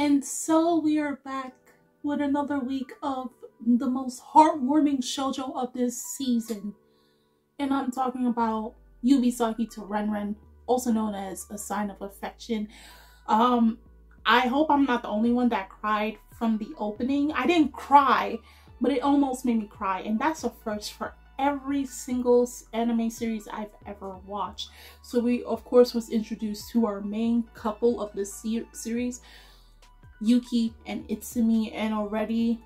And so we are back with another week of the most heartwarming shoujo of this season. And I'm talking about Yubisaki to Renren, also known as A Sign of Affection. I hope I'm not the only one that cried from the opening. I didn't cry, but it almost made me cry. And that's a first for every single anime series I've ever watched. So we, of course, was introduced to our main couple of this series, Yuki and Itsumi. And already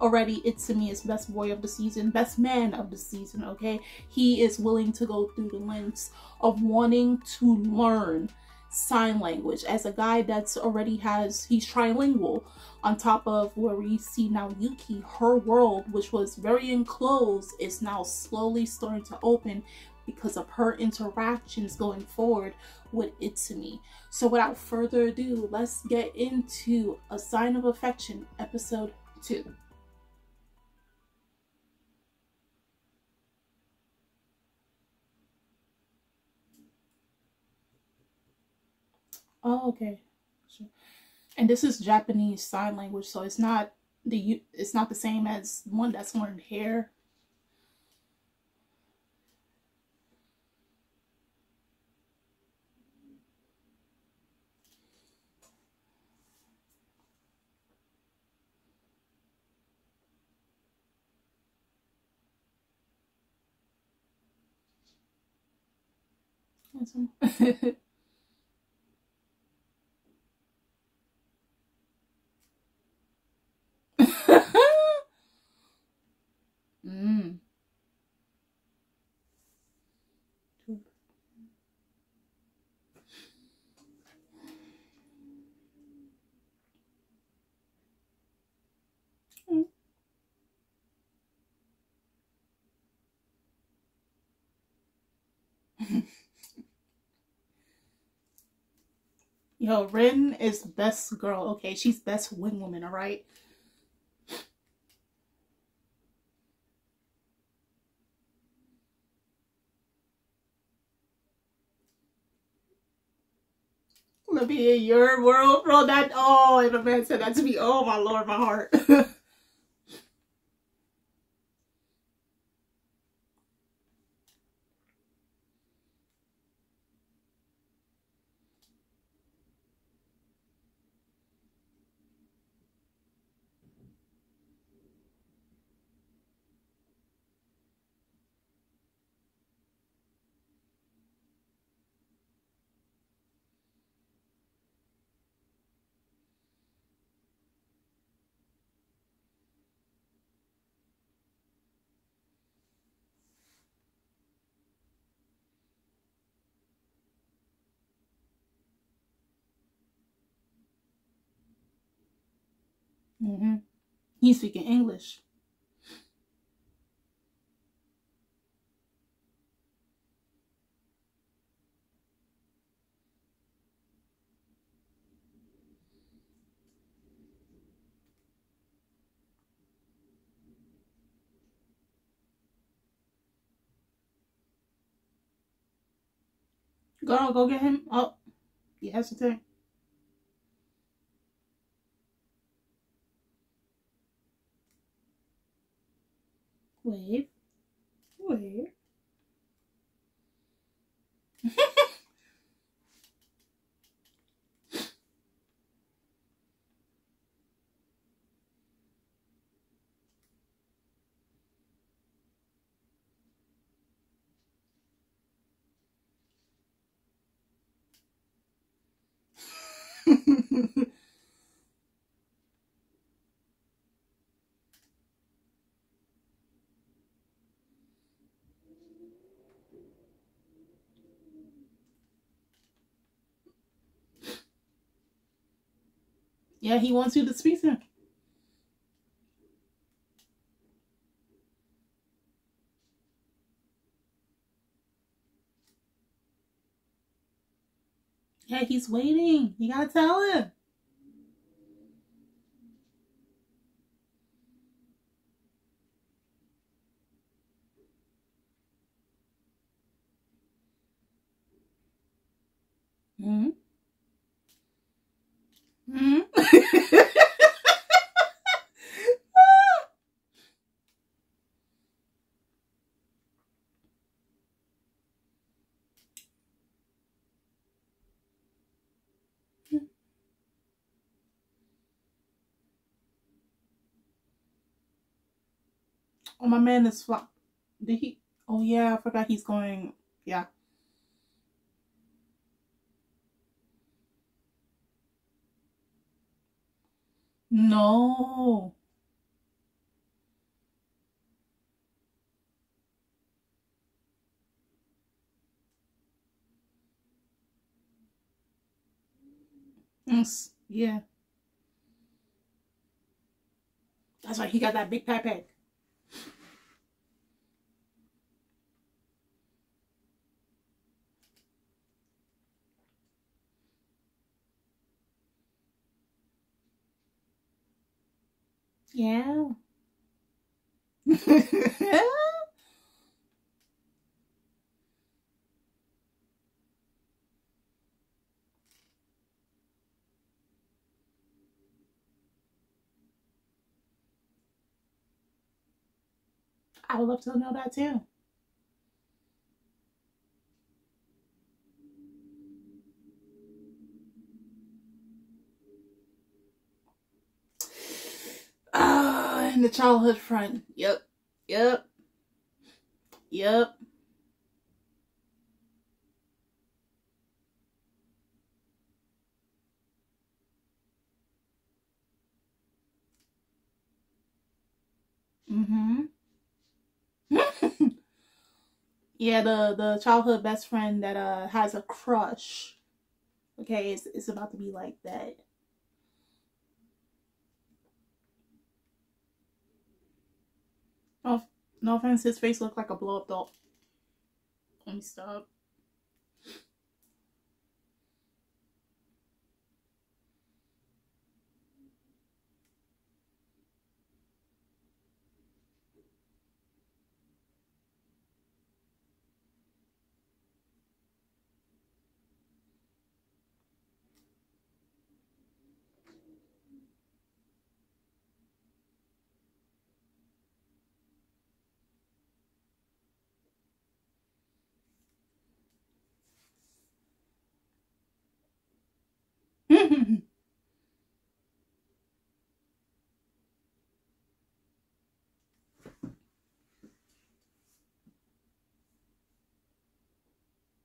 Itsumi is best boy of the season, best man of the season, okay? He is willing to go through the lengths of wanting to learn sign language as a guy that's already he's trilingual, on top of where we see now Yuki, her world, which was very enclosed, is now slowly starting to open because of her interactions going forward with Itsumi. So without further ado, let's get into A Sign of Affection episode 2. Oh, okay, sure. And this is Japanese sign language, so it's not the same as one that's learned here. Awesome. Yo, Rin is best girl. Okay, she's best wing woman, all right? Let me in your world, bro. That, oh, and a man said that to me. Oh, my Lord, my heart. Mm-hmm. He's speaking English. Girl, go get him. Oh, he has to take. Wave. Wave. Yeah, he wants you to speak to him. Yeah, he's waiting. You gotta tell him. Mm-hmm. Mm-hmm. Oh, my man is flat. Did he? Oh yeah, I forgot he's going. Yeah. No. Yeah. That's why he got that big backpack. Yeah. I would love to know that too. The childhood friend. Yep. Yeah, the childhood best friend that has a crush. Okay, it's about to be like that. Oh, no offense, his face looked like a blow-up doll. Let me stop.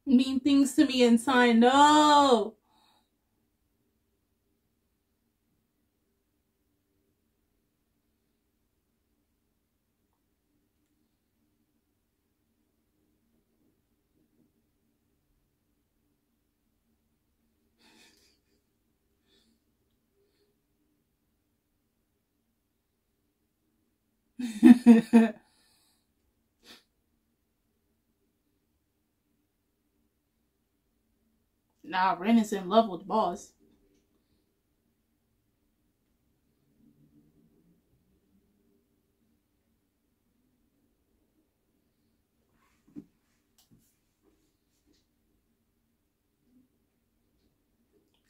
Mean things to me inside. No. Nah, Rin is in love with boss.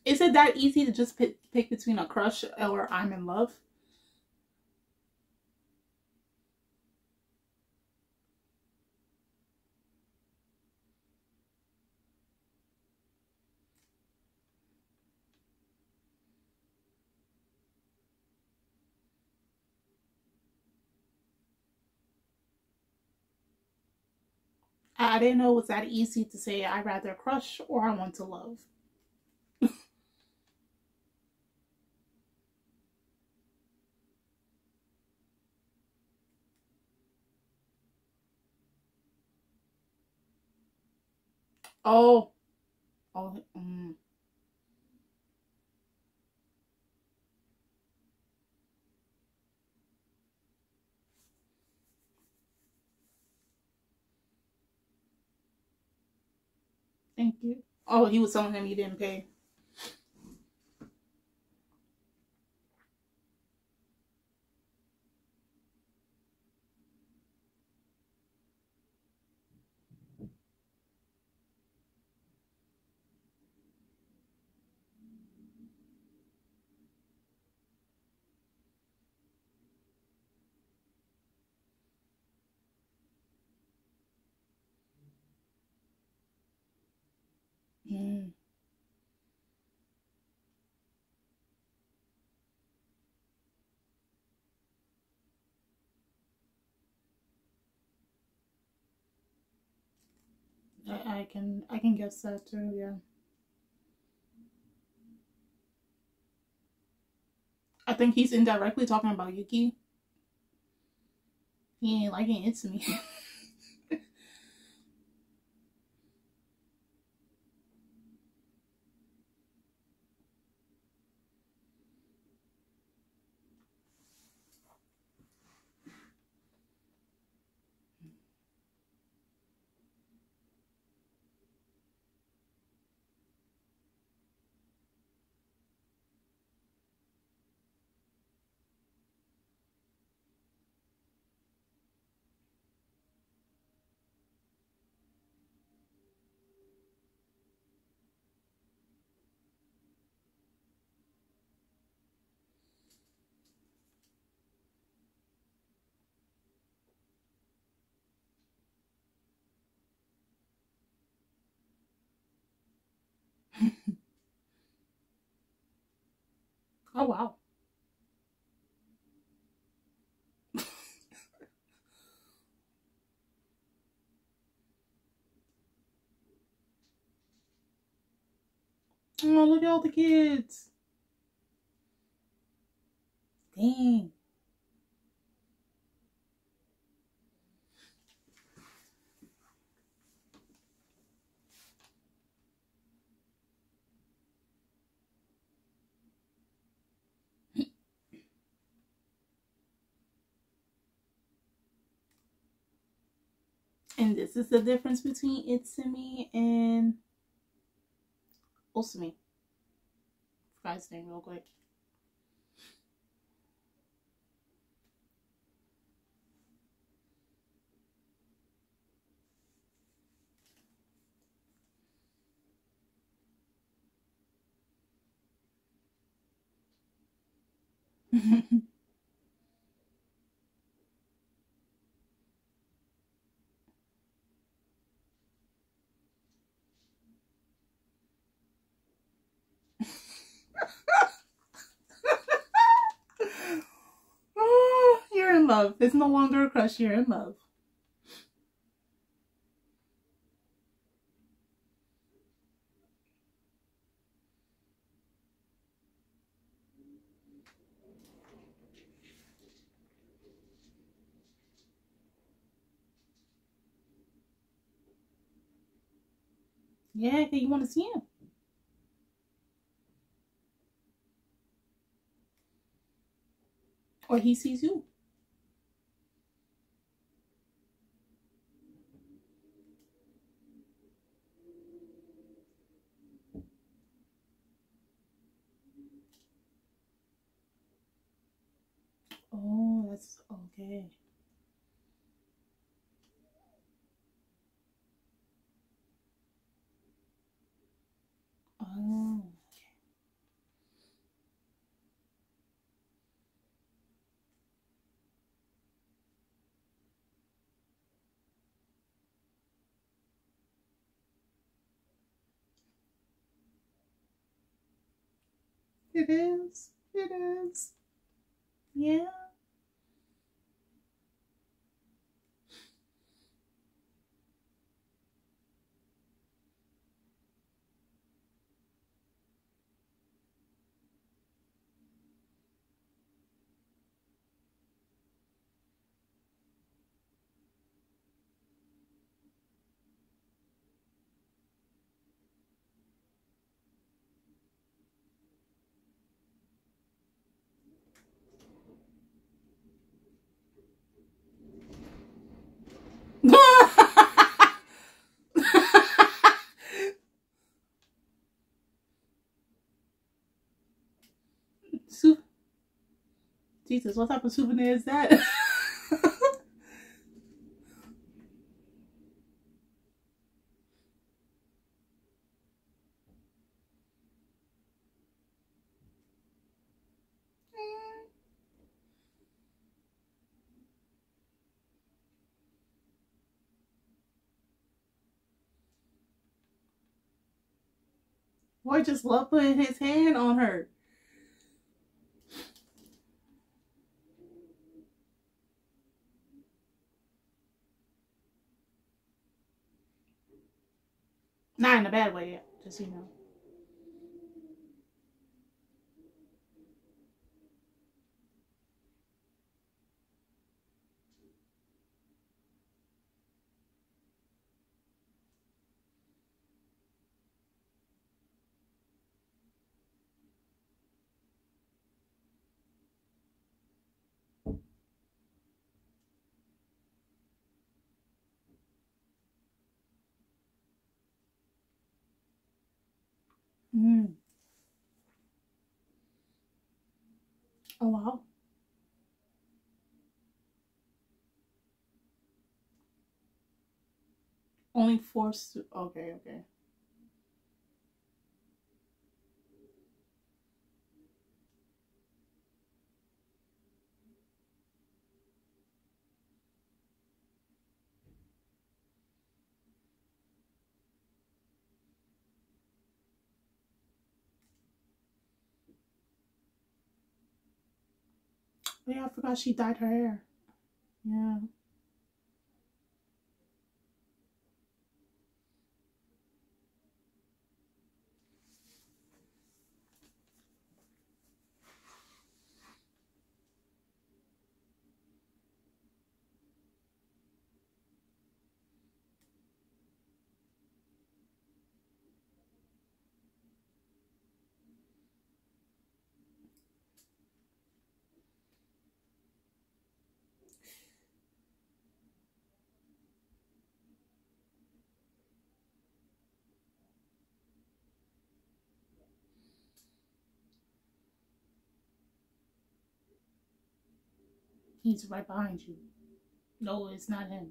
Is it that easy to just pick between a crush or I'm in love? I didn't know it was that easy to say I'd rather crush or I want to love. Oh. Thank you. Oh, he was telling him he didn't pay. I can guess that too, yeah. I think he's indirectly talking about Yuki. He ain't liking Itsumi. Oh, wow. Oh, look at all the kids. Dang. And this is the difference between Itsumi and Oushi. Forgot his name real quick. Love. It's no longer a crush, you're in love. Yeah, you want to see him. Or he sees you. Oh, that's okay. Oh, okay. It is. It is. Yeah. Jesus, what type of souvenir is that? Boy just loved putting his hand on her. Not in a bad way yet, just so you know. Oh, wow. Only four okay. Oh yeah, I forgot she dyed her hair. Yeah. He's right behind you. No, it's not him.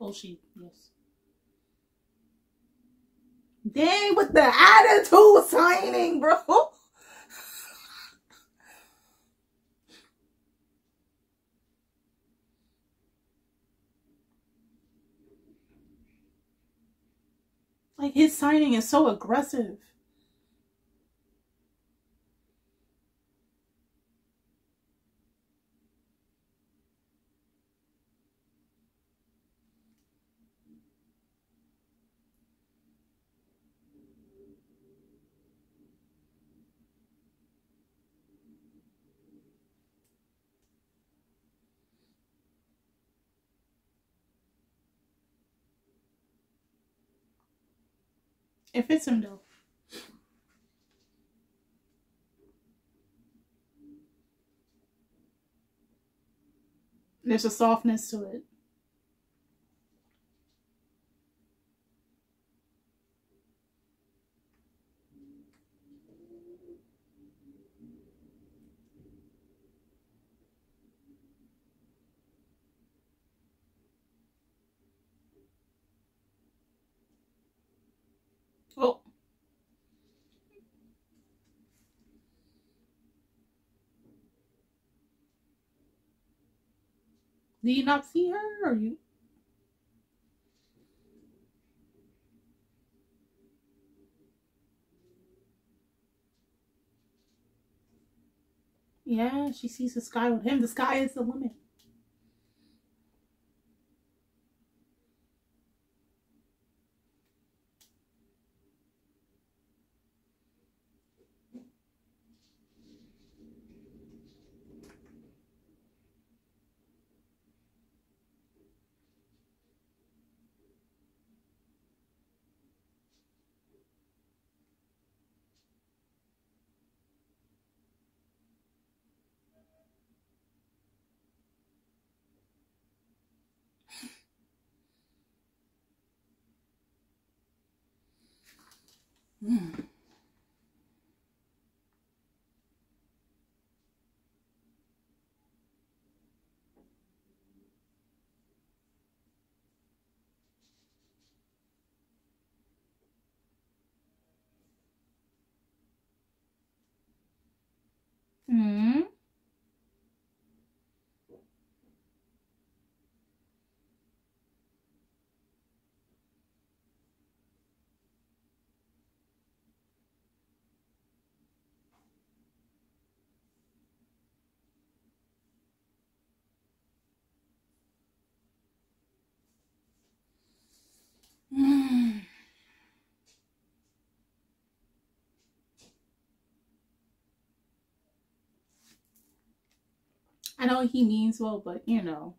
Oushi, yes. Dang, with the attitude signing, bro. Like, his signing is so aggressive. It fits him though. There's a softness to it. Do you not see her, or you? Yeah, she sees the sky with him. The sky is the limit. I know he means well, but you know.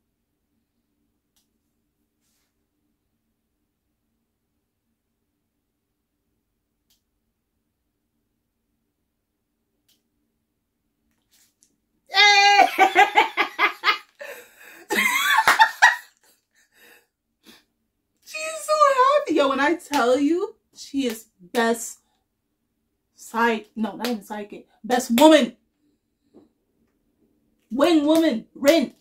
When I tell you, she is best best woman, wing woman, Rin.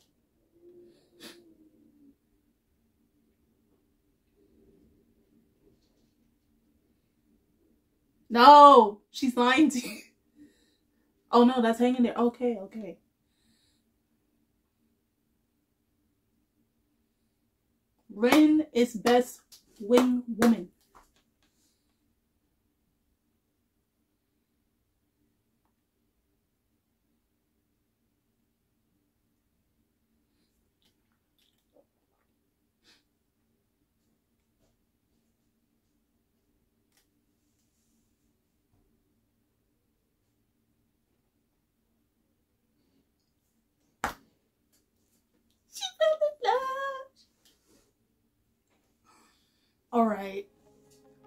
No, she's lying to you. Oh no, that's hanging there. Okay, okay. Rin is best wing woman. Alright,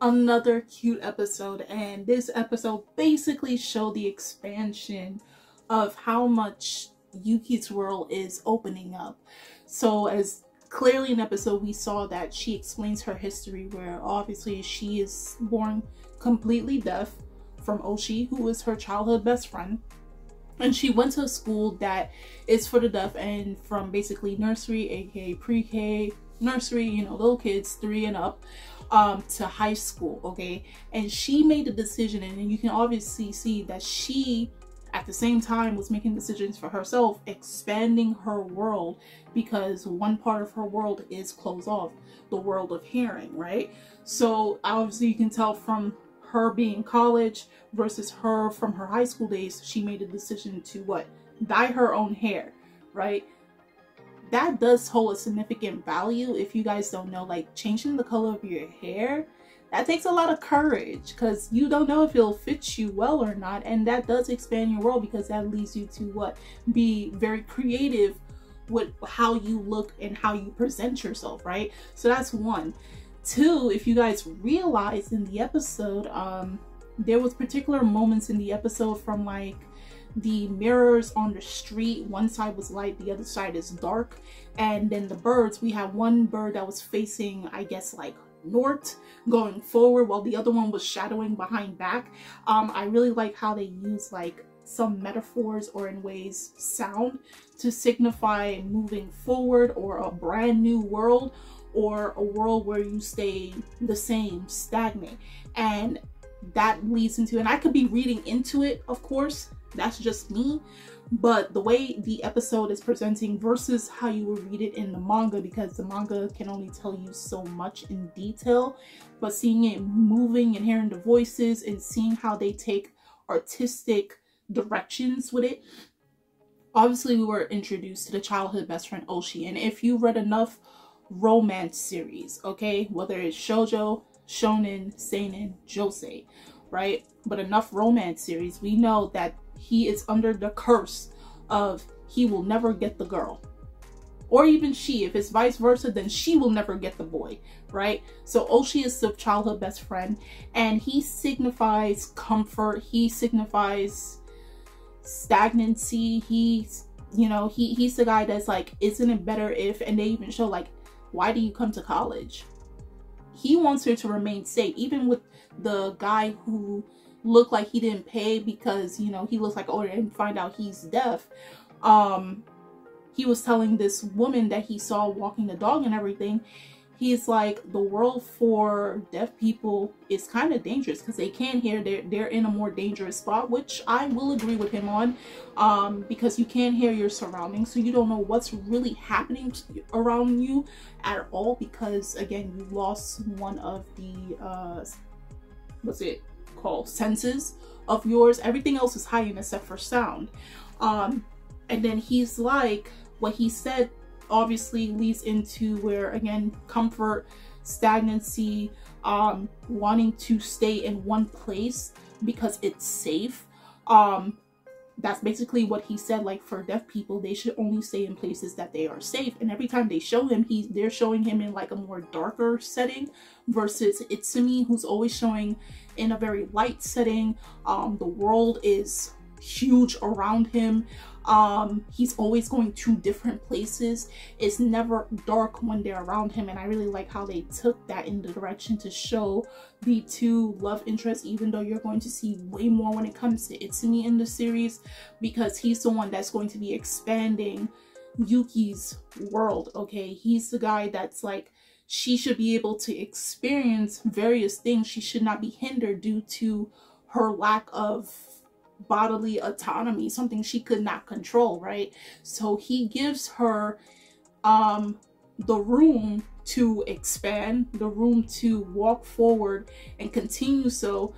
another cute episode, and this episode basically showed the expansion of how much Yuki's world is opening up. So as clearly in episode we saw that she explains her history, where obviously she is born completely deaf from Oushi, who was her childhood best friend. And she went to a school that is for the deaf, and from basically nursery, aka pre-K, nursery, you know, little kids 3 and up, to high school. Okay, and she made the decision, and you can obviously see that she at the same time was making decisions for herself, expanding her world, because one part of her world is closed off, the world of hearing, right? So obviously you can tell from her being in college versus her from her high school days, she made a decision to what? Dye her own hair, right? That does hold a significant value. If you guys don't know, like changing the color of your hair, that takes a lot of courage, because you don't know if it'll fit you well or not, and that does expand your world, because that leads you to what? Be very creative with how you look and how you present yourself, right? So that's one. Two, if you guys realize in the episode, there was particular moments in the episode from like the mirrors on the street. One side was light, the other side is dark, and then the birds, we had one bird that was facing, I guess, like north, going forward, while the other one was shadowing behind back. I really like how they use like some metaphors, or in ways sound, to signify moving forward, or a brand new world, or a world where you stay the same, stagnant. And that leads into, and I could be reading into it, of course, that's just me, but the way the episode is presenting versus how you will read it in the manga, because the manga can only tell you so much in detail, but seeing it moving and hearing the voices and seeing how they take artistic directions with it. Obviously we were introduced to the childhood best friend Oushi, and if you read enough romance series, okay, whether it's shoujo, shonen, seinen, josei, right, but enough romance series, we know that he is under the curse of he will never get the girl, or even she, if it's vice versa, then she will never get the boy, right? So Oushi is the childhood best friend, and he signifies comfort, he signifies stagnancy, he's, you know, he's the guy that's like, isn't it better if, and they even show like, why do you come to college? He wants her to remain safe, even with the guy who looked like he didn't pay, because, you know, he looks like, oh, and find out he's deaf. He was telling this woman that he saw walking the dog and everything, he's like, the world for deaf people is kind of dangerous, because they can't hear, they're in a more dangerous spot, which I will agree with him on, because you can't hear your surroundings, so you don't know what's really happening around you at all, because again, you lost one of the what's it called, senses of yours. Everything else is high except for sound. And then he's like, what he said obviously leads into where again, comfort, stagnancy, wanting to stay in one place because it's safe, that's basically what he said, like, for deaf people, they should only stay in places that they are safe. And every time they show him, they're showing him in like a more darker setting versus Itsumi, who's always showing in a very light setting. The world is huge around him. He's always going to different places. It's never dark when they're around him, and I really like how they took that in the direction to show the two love interests, even though you're going to see way more when it comes to Itsumi in the series, because he's the one that's going to be expanding Yuki's world. Okay, he's the guy that's like, she should be able to experience various things. She should not be hindered due to her lack of bodily autonomy, something she could not control, right? So he gives her the room to expand, the room to walk forward and continue. So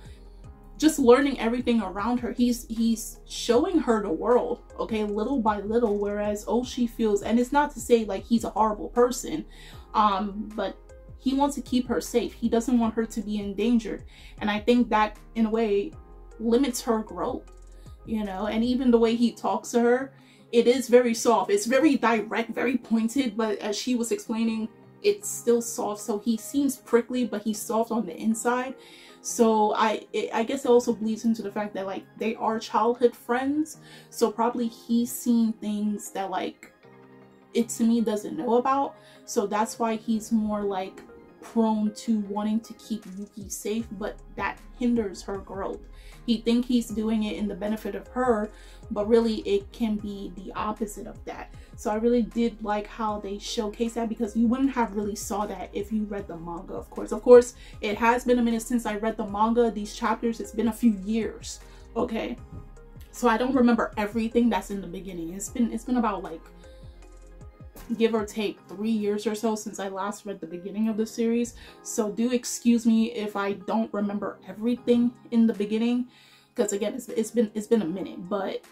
just learning everything around her, he's showing her the world, okay, little by little, whereas Oushi feels, and it's not to say like he's a horrible person, but he wants to keep her safe. He doesn't want her to be endangered, and I think that in a way limits her growth, you know. And even the way he talks to her, it is very soft, it's very direct, very pointed, but as she was explaining, it's still soft. So he seems prickly, but he's soft on the inside. So I guess it also bleeds into the fact that like they are childhood friends, so probably he's seen things that like Itsumi doesn't know about, so that's why he's more like prone to wanting to keep Yuki safe, but that hinders her growth. He thinks he's doing it in the benefit of her, but really it can be the opposite of that. So I really did like how they showcase that, because you wouldn't have really saw that if you read the manga, of course. Of course, it has been a minute since I read the manga, these chapters, it's been a few years, okay? So I don't remember everything that's in the beginning. It's been about like, give or take 3 years or so since I last read the beginning of the series, so do excuse me if I don't remember everything in the beginning, because again, it's been a minute. But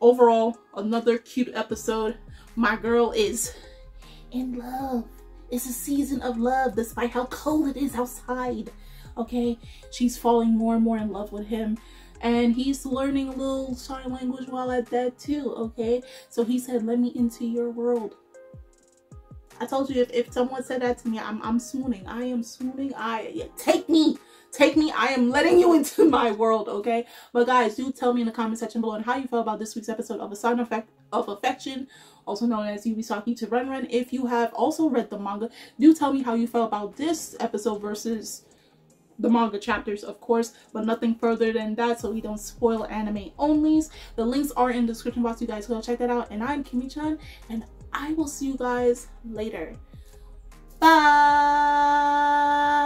overall, another cute episode. My girl is in love. It's a season of love despite how cold it is outside, okay? She's falling more and more in love with him, and he's learning a little sign language while at that too, okay? So he said, "Let me into your world." I told you, if someone said that to me, I'm swooning. I am swooning. Take me. I am letting you into my world, okay? But guys, do tell me in the comment section below on how you felt about this week's episode of A Sign of Affection, also known as Yubisaki to Renren. If you have also read the manga, do tell me how you felt about this episode versus the manga chapters, of course, but nothing further than that, so we don't spoil anime onlys. The links are in the description box. You guys go check that out. And I'm Kimi-chan, and I will see you guys later. Bye!